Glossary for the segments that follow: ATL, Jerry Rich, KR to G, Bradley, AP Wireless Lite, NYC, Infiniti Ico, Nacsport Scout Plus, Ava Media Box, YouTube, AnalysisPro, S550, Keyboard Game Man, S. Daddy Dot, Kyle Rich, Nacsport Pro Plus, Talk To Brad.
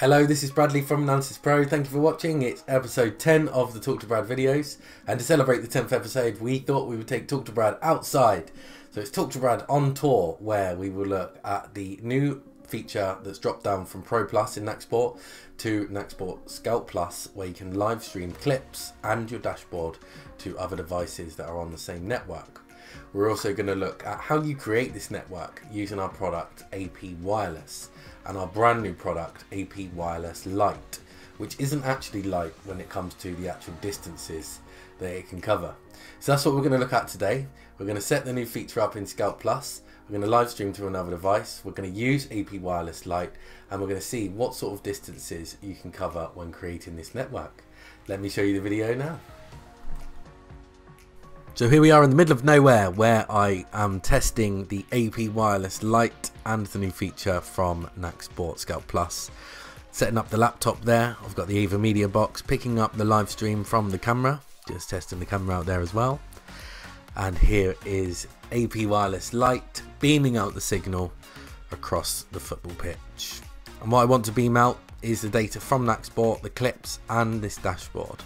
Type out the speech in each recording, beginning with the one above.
Hello, this is Bradley from AnalysisPro. Thank you for watching. It's episode 10 of the Talk to Brad videos, and to celebrate the 10th episode we thought we would take Talk to Brad outside. So it's Talk to Brad on tour, where we will look at the new feature that's dropped down from Pro Plus in Nacsport to Nacsport Scout Plus, where you can live stream clips and your dashboard to other devices that are on the same network. We're also going to look at how you create this network using our product AP Wireless and our brand new product AP Wireless Lite, which isn't actually light when it comes to the actual distances that it can cover. So that's what we're going to look at today. We're going to set the new feature up in Scout Plus. We're going to live stream to another device. We're going to use AP Wireless Lite, and we're going to see what sort of distances you can cover when creating this network. Let me show you the video now. So here we are in the middle of nowhere, where I am testing the AP Wireless Lite and the new feature from Nacsport Scout Plus. Setting up the laptop there, I've got the Ava Media Box, picking up the live stream from the camera, just testing the camera out there as well. And here is AP Wireless Lite beaming out the signal across the football pitch. And what I want to beam out is the data from Nacsport, the clips and this dashboard.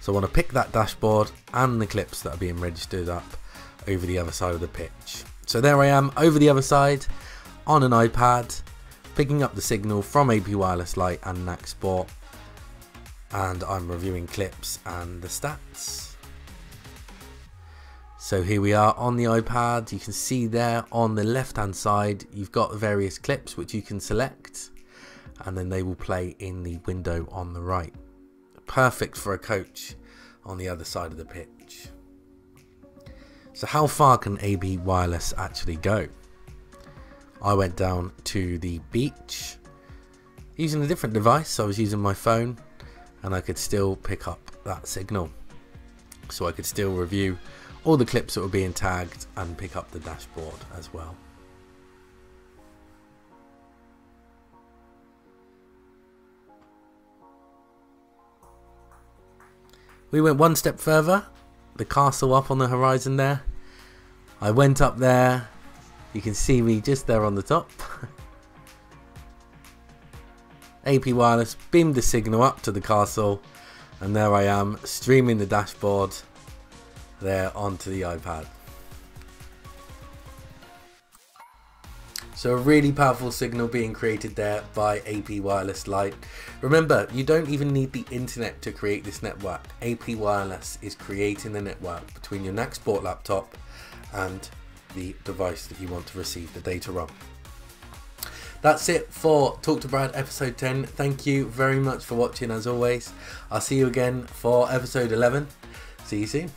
So I want to pick that dashboard and the clips that are being registered up over the other side of the pitch. So there I am over the other side on an iPad, picking up the signal from AP Wireless Lite and Nacsport, and I'm reviewing clips and the stats. So here we are on the iPad. You can see there on the left hand side you've got various clips which you can select, and then they will play in the window on the right. Perfect for a coach on the other side of the pitch. So how far can AP Wireless actually go? I went down to the beach using a different device. I was using my phone, and I could still pick up that signal. So I could still review all the clips that were being tagged and pick up the dashboard as well. We went one step further, the castle up on the horizon there. I went up there, you can see me just there on the top. AP Wireless beamed the signal up to the castle, and there I am streaming the dashboard there onto the iPad. So a really powerful signal being created there by AP Wireless Lite. Remember, you don't even need the internet to create this network. AP Wireless is creating the network between your Nacsport laptop and the device that you want to receive the data on. That's it for Talk to Brad episode 10. Thank you very much for watching as always. I'll see you again for episode 11. See you soon.